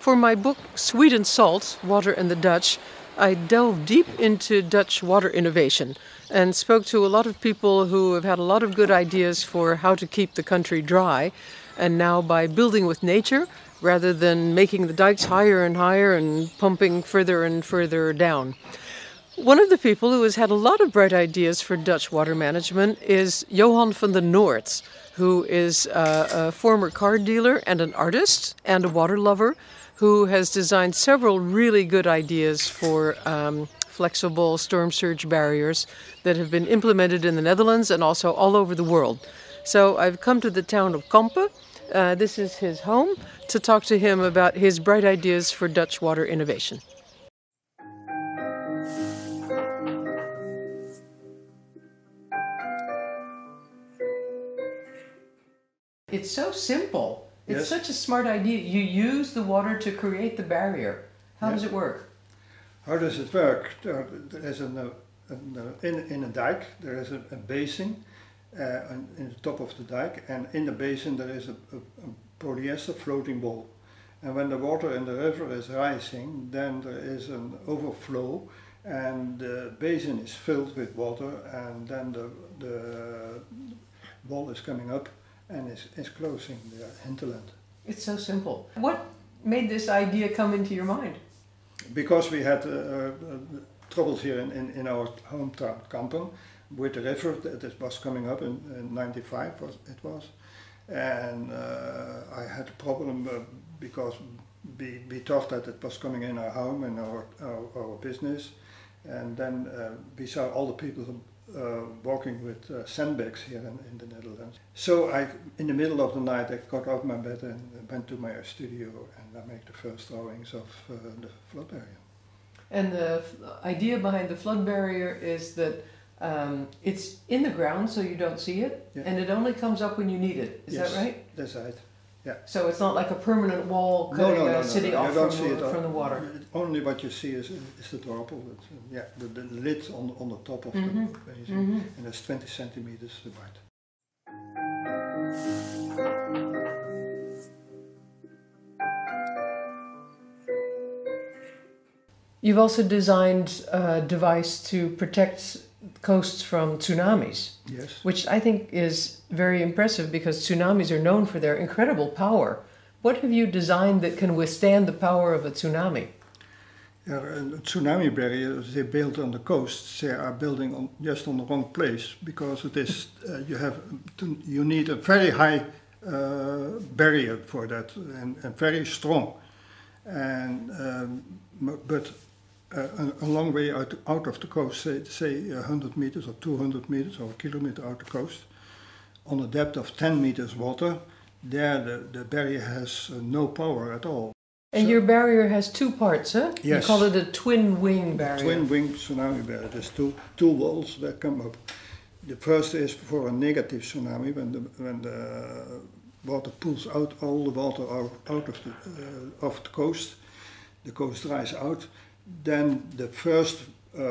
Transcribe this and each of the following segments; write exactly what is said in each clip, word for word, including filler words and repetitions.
For my book, Sweet and Salt, Water and the Dutch, I delved deep into Dutch water innovation and spoke to a lot of people who have had a lot of good ideas for how to keep the country dry. And now by building with nature, rather than making the dikes higher and higher and pumping further and further down. One of the people who has had a lot of bright ideas for Dutch water management is Johan van den Noort, who is a, a former car dealer and an artist and a water lover, who has designed several really good ideas for um, flexible storm surge barriers that have been implemented in the Netherlands and also all over the world. So I've come to the town of Kampen. Uh, this is his home, to talk to him about his bright ideas for Dutch water innovation. It's so simple. It's yes. Such a smart idea. You use the water to create the barrier. How yes. does it work? How does it work? There is an, uh, an, uh, in, in a dike, there is a, a basin. Uh, in the top of the dike, and in the basin there is a, a, a polyester floating bowl, and when the water in the river is rising, then there is an overflow and the basin is filled with water, and then the, the wall is coming up and is, is closing the hinterland. It's so simple. What made this idea come into your mind? Because we had uh, uh, troubles here in, in, in our hometown, Kampen, with the river that was coming up in, in ninety-five it was, and uh, I had a problem uh, because we, we thought that it was coming in our home and our, our, our business, and then uh, we saw all the people uh, walking with uh, sandbags here in, in the Netherlands. So I, in the middle of the night I got out of my bed and went to my studio and I made the first drawings of uh, the flood barrier. And the idea behind the flood barrier is that Um, it's in the ground, so you don't see it, yeah. and it only comes up when you need it. Is yes, that right? That's right. Yeah. So it's not like a permanent wall cutting no, no, no, a city no, no, no. off from, from, from the water. Only what you see is, is the dorpel, yeah, the, the lid on, on the top of mm-hmm. the basin, mm-hmm. and it's twenty centimeters wide. You've also designed a device to protect coasts from tsunamis, yes. which I think is very impressive because tsunamis are known for their incredible power. What have you designed that can withstand the power of a tsunami? Yeah, a tsunami barrier, they build on the coast, they are building on, just on the wrong place, because it is, uh, you, have to, you need a very high uh, barrier for that, and, and very strong. And, um, but Uh, a long way out, out of the coast, say, say one hundred meters or two hundred meters or a kilometer out the coast, on a depth of ten meters water, there the, the barrier has uh, no power at all. And so, your barrier has two parts, huh? Yes. You call it a twin wing barrier. Twin wing tsunami barrier. There's two, two walls that come up. The first is for a negative tsunami, when the, when the water pulls out all the water out, out of, the, uh, of the coast, the coast dries out. Then the first uh,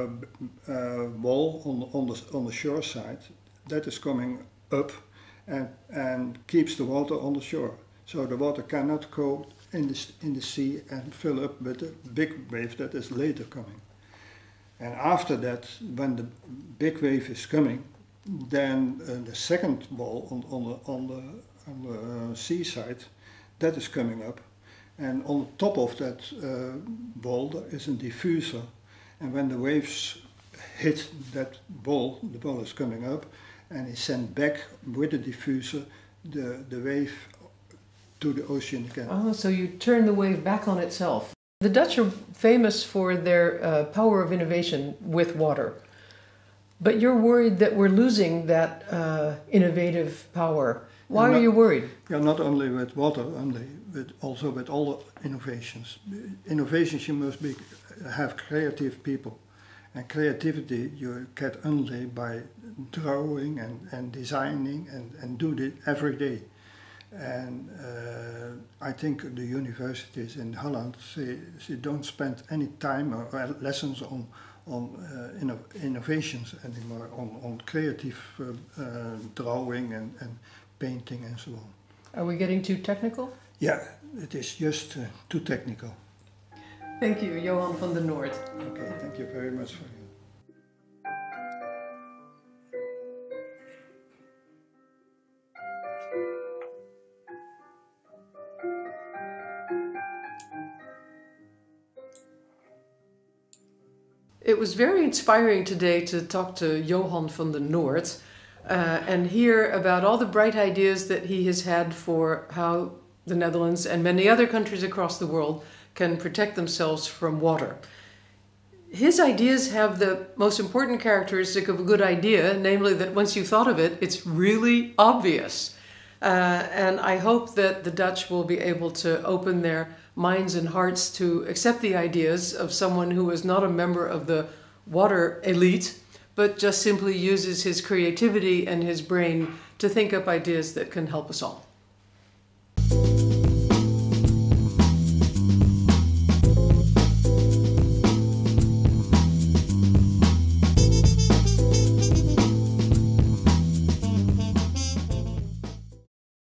uh, wall on, on, the, on the shore side, that is coming up and, and keeps the water on the shore. So the water cannot go in the, in the sea and fill up with the big wave that is later coming. And after that, when the big wave is coming, then uh, the second wall on, on the, on the, on the uh, seaside, that is coming up. And on top of that uh, ball is a diffuser, and when the waves hit that ball, the ball is coming up, and it's sent back with the diffuser the, the wave to the ocean again. Oh, so you turn the wave back on itself. The Dutch are famous for their uh, power of innovation with water, but you're worried that we're losing that uh, innovative power. Why not, are you worried? Yeah, not only with water, only but also with all innovations. Innovations, you must be, have creative people, and creativity you get only by drawing and, and designing and, and do it every day. And uh, I think the universities in Holland, they, they don't spend any time or lessons on, on uh, inno innovations anymore, on, on creative uh, uh, drawing and, and painting and so on. Are we getting too technical? Yeah, it is just uh, too technical. Thank you, Johan van den Noort. Okay, thank you very much for you. It was very inspiring today to talk to Johan van den Noort uh, and hear about all the bright ideas that he has had for how the Netherlands and many other countries across the world can protect themselves from water. His ideas have the most important characteristic of a good idea, namely that once you've thought of it, it's really obvious. Uh, and I hope that the Dutch will be able to open their minds and hearts to accept the ideas of someone who is not a member of the water elite, but just simply uses his creativity and his brain to think up ideas that can help us all.